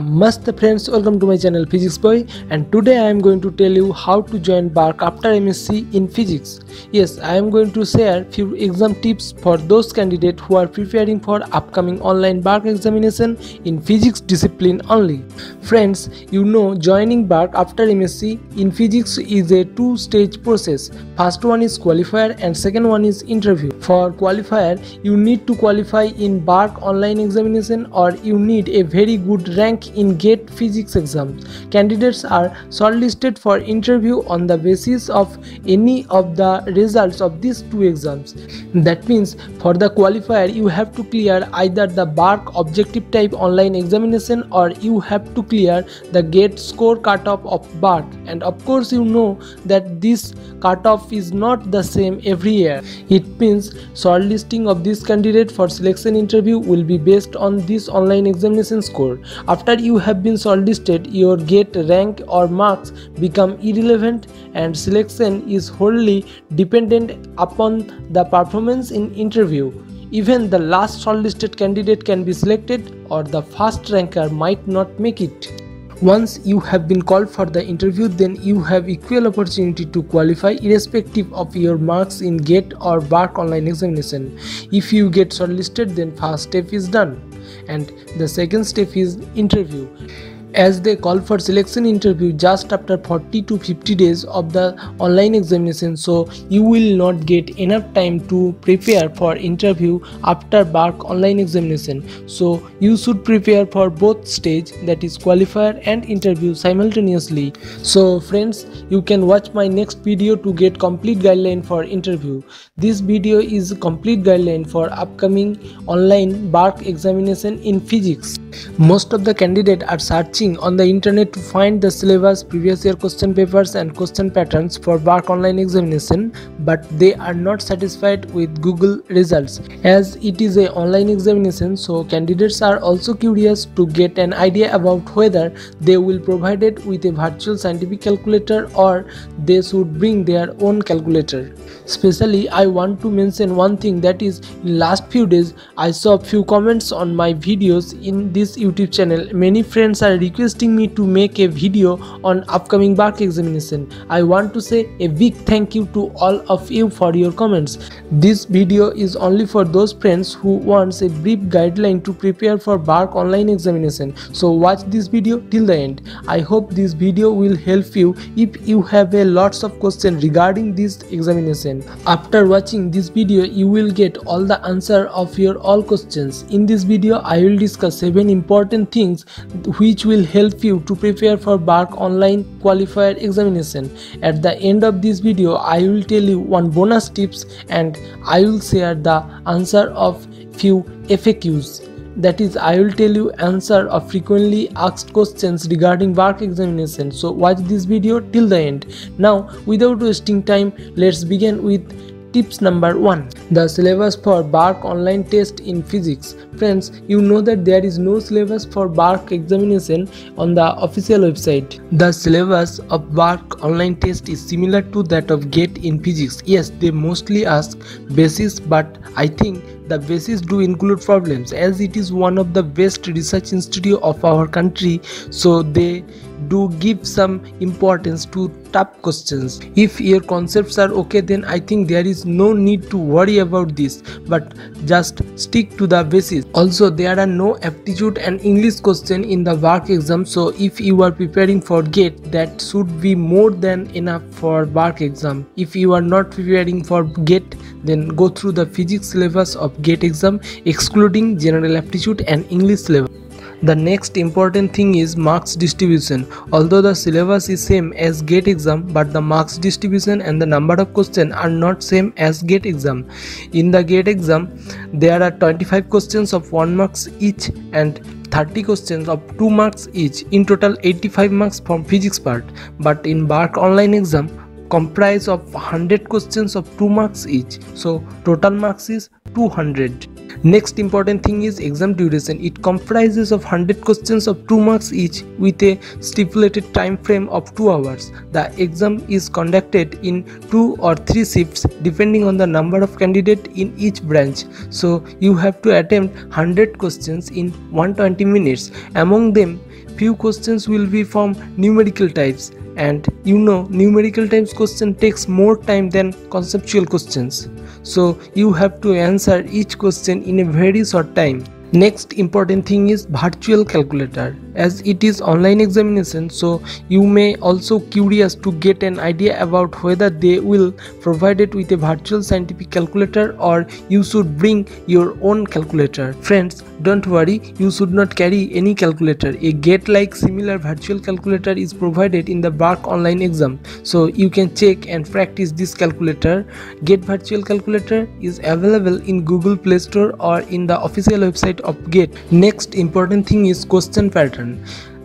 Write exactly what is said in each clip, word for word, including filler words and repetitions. Namaste friends, welcome to my channel Physics Boy, and today I am going to tell you how to join BARC after MSc in physics. Yes, I am going to share few exam tips for those candidates who are preparing for upcoming online BARC examination in physics discipline only. Friends, you know joining BARC after MSc in physics is a two-stage process. First one is qualifier and second one is interview. For qualifier, you need to qualify in BARC online examination or you need a very good rank in GATE physics exams. Candidates are shortlisted for interview on the basis of any of the results of these two exams. That means for the qualifier you have to clear either the BARC objective type online examination or you have to clear the GATE score cutoff of BARC, and of course you know that this cutoff is not the same every year. It means shortlisting of this candidate for selection interview will be based on this online examination score. After you have been shortlisted, your GATE rank or marks become irrelevant and selection is wholly dependent upon the performance in interview. Even the last shortlisted candidate can be selected or the first ranker might not make it. Once you have been called for the interview, then you have equal opportunity to qualify irrespective of your marks in GATE or BARC online examination. If you get shortlisted, then first step is done. And the second step is interview, as they call for selection interview just after forty to fifty days of the online examination, so you will not get enough time to prepare for interview after BARC online examination. So you should prepare for both stage, that is qualifier and interview, simultaneously. So friends, you can watch my next video to get complete guideline for interview. This video is complete guideline for upcoming online BARC examination in physics. Most of the candidates are searching on the internet to find the syllabus, previous year question papers and question patterns for BARC online examination, but they are not satisfied with Google results. As it is an online examination, so candidates are also curious to get an idea about whether they will be provided with a virtual scientific calculator or they should bring their own calculator. Especially I want to mention one thing, that is, in last few days I saw few comments on my videos in this YouTube channel. Many friends are requesting me to make a video on upcoming BARC examination. I want to say a big thank you to all of you for your comments. This video is only for those friends who wants a brief guideline to prepare for BARC online examination. So watch this video till the end. I hope this video will help you if you have a lots of questions regarding this examination. After watching this video, you will get all the answer of your all questions. In this video, I will discuss seven important things which will help you to prepare for BARC online qualifier examination. At the end of this video, I will tell you one bonus tips and I will share the answer of few F A Qs. That is, I will tell you answer of frequently asked questions regarding BARC examination. So watch this video till the end. Now, without wasting time, let's begin with tips number one, the syllabus for BARC online test in physics. Friends, you know that there is no syllabus for BARC examination on the official website. The syllabus of BARC online test is similar to that of GATE in physics. Yes, they mostly ask basis, but I think the basis do include problems, as it is one of the best research institute of our country, so they do give some importance to tough questions. If your concepts are okay, then I think there is no need to worry about this, but just stick to the basis. Also, there are no aptitude and English question in the BARC exam, so if you are preparing for GATE, that should be more than enough for BARC exam. If you are not preparing for GATE, then go through the physics syllabus of GATE exam excluding general aptitude and English syllabus. The next important thing is marks distribution. Although the syllabus is same as GATE exam, but the marks distribution and the number of questions are not same as GATE exam. In the GATE exam, there are twenty-five questions of one marks each and thirty questions of two marks each. In total, eighty-five marks from physics part. But in BARC online exam, comprise of one hundred questions of two marks each. So total marks is two hundred. Next important thing is exam duration. It comprises of one hundred questions of two marks each with a stipulated time frame of two hours. The exam is conducted in two or three shifts depending on the number of candidates in each branch. So you have to attempt one hundred questions in one hundred twenty minutes. Among them, few questions will be from numerical types, and you know numerical types question takes more time than conceptual questions, so you have to answer each question in a very short time. Next important thing is virtual calculator. As it is online examination, so you may also curious to get an idea about whether they will provide it with a virtual scientific calculator or you should bring your own calculator. Friends, don't worry, you should not carry any calculator. A GATE like similar virtual calculator is provided in the BARC online exam, so you can check and practice this calculator. GATE virtual calculator is available in Google Play Store or in the official website of GATE. Next important thing is question pattern.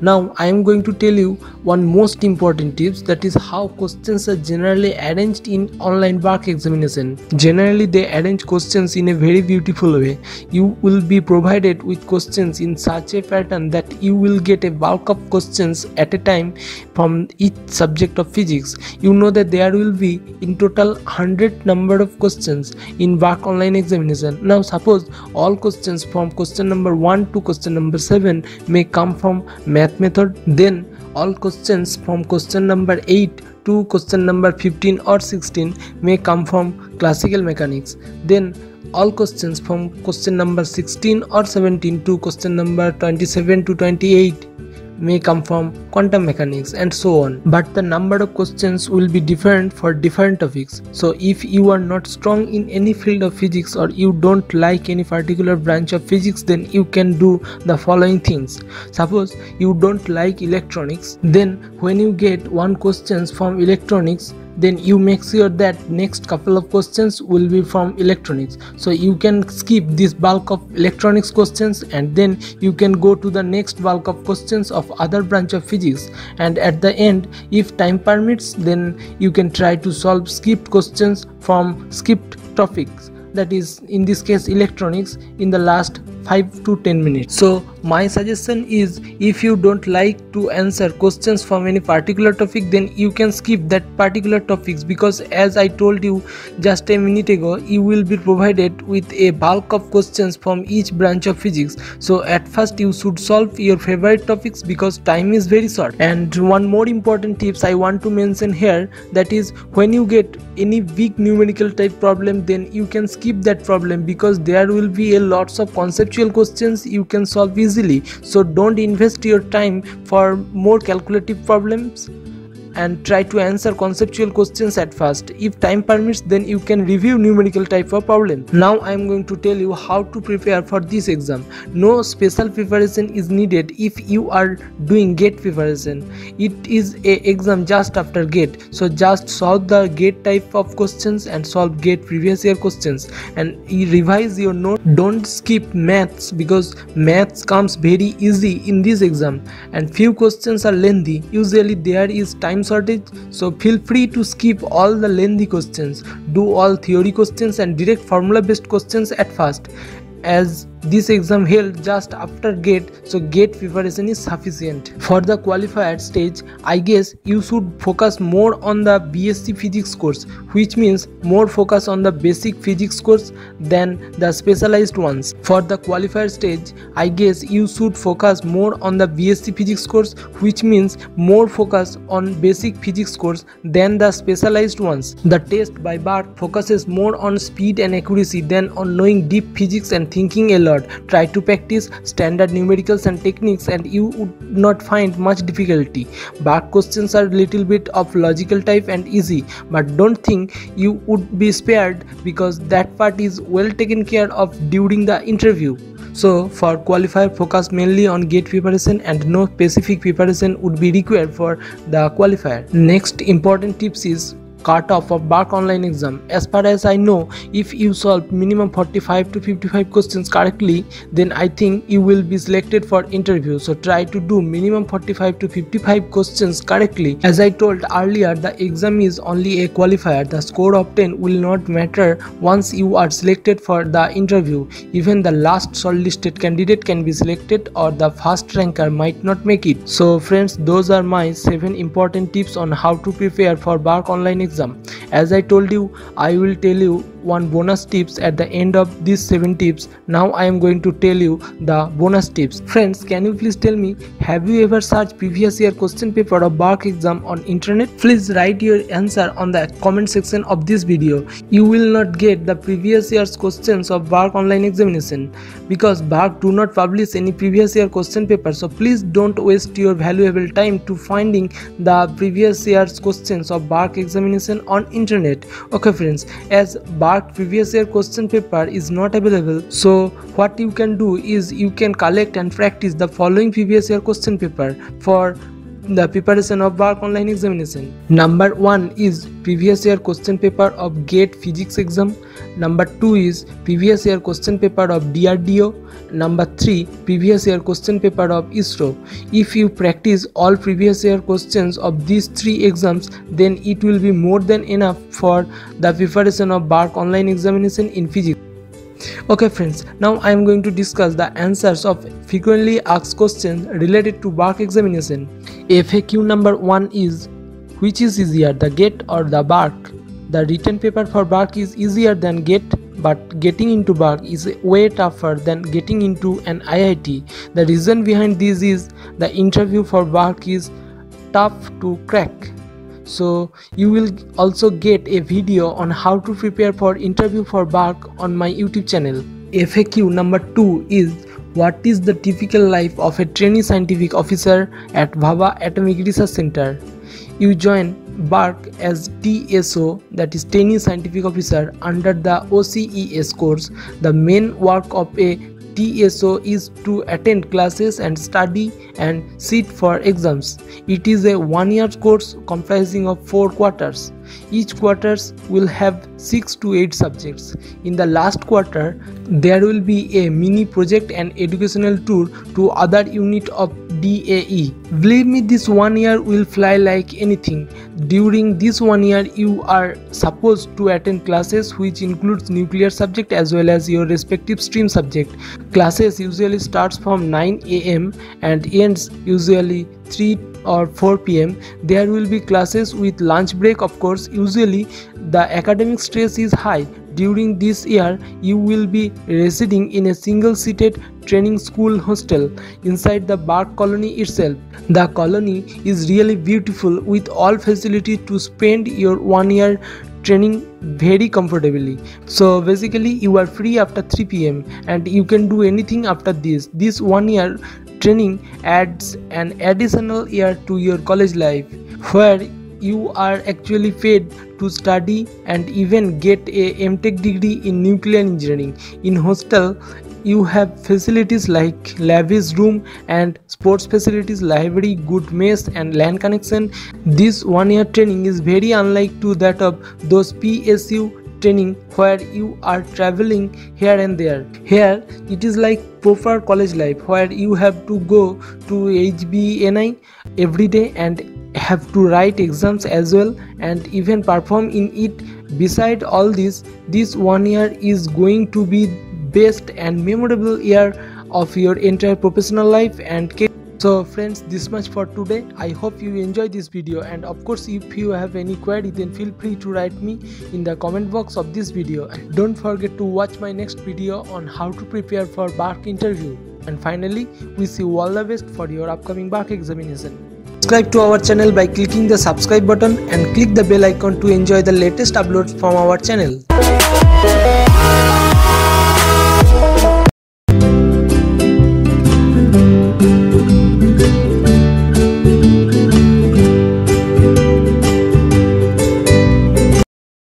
Now I am going to tell you one most important tips, that is how questions are generally arranged in online BARC examination. Generally they arrange questions in a very beautiful way. You will be provided with questions in such a pattern that you will get a bulk of questions at a time from each subject of physics. You know that there will be in total one hundred number of questions in BARC online examination. Now suppose all questions from question number one to question number seven may come from math method, then all questions from question number eight to question number fifteen or sixteen may come from classical mechanics, then all questions from question number sixteen or seventeen to question number twenty-seven to twenty-eight may come from quantum mechanics, and so on. But the number of questions will be different for different topics, so if you are not strong in any field of physics or you don't like any particular branch of physics, then you can do the following things. Suppose you don't like electronics, then when you get one question from electronics, then you make sure that next couple of questions will be from electronics, so you can skip this bulk of electronics questions and then you can go to the next bulk of questions of other branch of physics, and at the end if time permits then you can try to solve skipped questions from skipped topics, that is in this case electronics, in the last five to ten minutes. So my suggestion is, if you don't like to answer questions from any particular topic, then you can skip that particular topics, because as I told you just a minute ago, you will be provided with a bulk of questions from each branch of physics, so at first you should solve your favorite topics because time is very short. And one more important tips I want to mention here, that is when you get any big numerical type problem, then you can skip that problem because there will be a lots of concepts questions you can solve easily, so don't invest your time for more calculative problems and try to answer conceptual questions at first. If time permits, then you can review numerical type of problem. Now I am going to tell you how to prepare for this exam. No special preparation is needed if you are doing GATE preparation. It is a exam just after GATE, so just solve the GATE type of questions and solve GATE previous year questions and revise your notes. Don't skip maths because maths comes very easy in this exam and few questions are lengthy. Usually there is time shortage, so feel free to skip all the lengthy questions, do all theory questions and direct formula based questions at first. As this exam held just after GATE, so GATE preparation is sufficient. For the qualifier stage, I guess you should focus more on the BSc physics course, which means more focus on the basic physics course than the specialized ones. For the qualifier stage, I guess you should focus more on the BSc physics course, which means more focus on basic physics course than the specialized ones. The test by BARC focuses more on speed and accuracy than on knowing deep physics and thinking a lot. Try to practice standard numericals and techniques and you would not find much difficulty. BARC questions are little bit of logical type and easy, but don't think you would be spared because that part is well taken care of during the interview. So for qualifier, focus mainly on GATE preparation and no specific preparation would be required for the qualifier. Next important tips is cutoff of BARC online exam. As far as I know, if you solve minimum forty-five to fifty-five questions correctly, then I think you will be selected for interview. So try to do minimum forty-five to fifty-five questions correctly. As I told earlier, the exam is only a qualifier. The score obtained will not matter once you are selected for the interview. Even the last shortlisted candidate can be selected or the first ranker might not make it. So friends, those are my seven important tips on how to prepare for BARC online exam. As I told you, I will tell you one bonus tips at the end of these seven tips. Now I am going to tell you the bonus tips. Friends, can you please tell me, have you ever searched previous year question paper of bark exam on internet? Please write your answer on the comment section of this video. You will not get the previous year's questions of bark online examination because bark do not publish any previous year question paper, so please don't waste your valuable time to finding the previous year's questions of bark examination on internet. Okay friends, as bark previous year question paper is not available, so what you can do is you can collect and practice the following previous year question paper for the preparation of bark online examination. Number one is previous year question paper of GATE physics exam. Number two is previous year question paper of D R D O. Number three, previous year question paper of ISRO. If you practice all previous year questions of these three exams, then it will be more than enough for the preparation of bark online examination in physics. Okay friends, now I am going to discuss the answers of frequently asked questions related to bark examination. F A Q number one is, which is easier, the GATE or the bark? The written paper for bark is easier than GATE, but getting into bark is way tougher than getting into an I I T. The reason behind this is the interview for bark is tough to crack. So you will also get a video on how to prepare for interview for bark on my YouTube channel. F A Q number two is, what is the typical life of a trainee scientific officer at Bhabha Atomic Research Center? You join bark as T S O, that is trainee scientific officer, under the O C E S course. The main work of a T S O is to attend classes and study and sit for exams. It is a one-year course comprising of four quarters. Each quarter will have six to eight subjects. In the last quarter, there will be a mini project and educational tour to other unit of D A E. Believe me, this one year will fly like anything. During this one year, you are supposed to attend classes which includes nuclear subject as well as your respective stream subject. Classes usually starts from nine A M and ends usually three or four P M There will be classes with lunch break, of course. Usually the academic stress is high. During this year, you will be residing in a single-seated training school hostel inside the bark colony itself. The colony is really beautiful with all facilities to spend your one-year training very comfortably. So basically, you are free after three P M and you can do anything after this. This one-year training adds an additional year to your college life, where you are actually paid to study and even get a M Tech degree in nuclear engineering. In hostel, you have facilities like lavish room and sports facilities, library, good mess and LAN connection. This one-year training is very unlike to that of those P S U training where you are traveling here and there. Here it is like proper college life where you have to go to H B N I every day and have to write exams as well and even perform in it. Beside all this, this one year is going to be best and memorable year of your entire professional life and career. So friends, this much for today. I hope you enjoyed this video, and of course if you have any query then feel free to write me in the comment box of this video. And don't forget to watch my next video on how to prepare for bark interview. And finally, wish you all the best for your upcoming bark examination. Subscribe to our channel by clicking the subscribe button and click the bell icon to enjoy the latest uploads from our channel.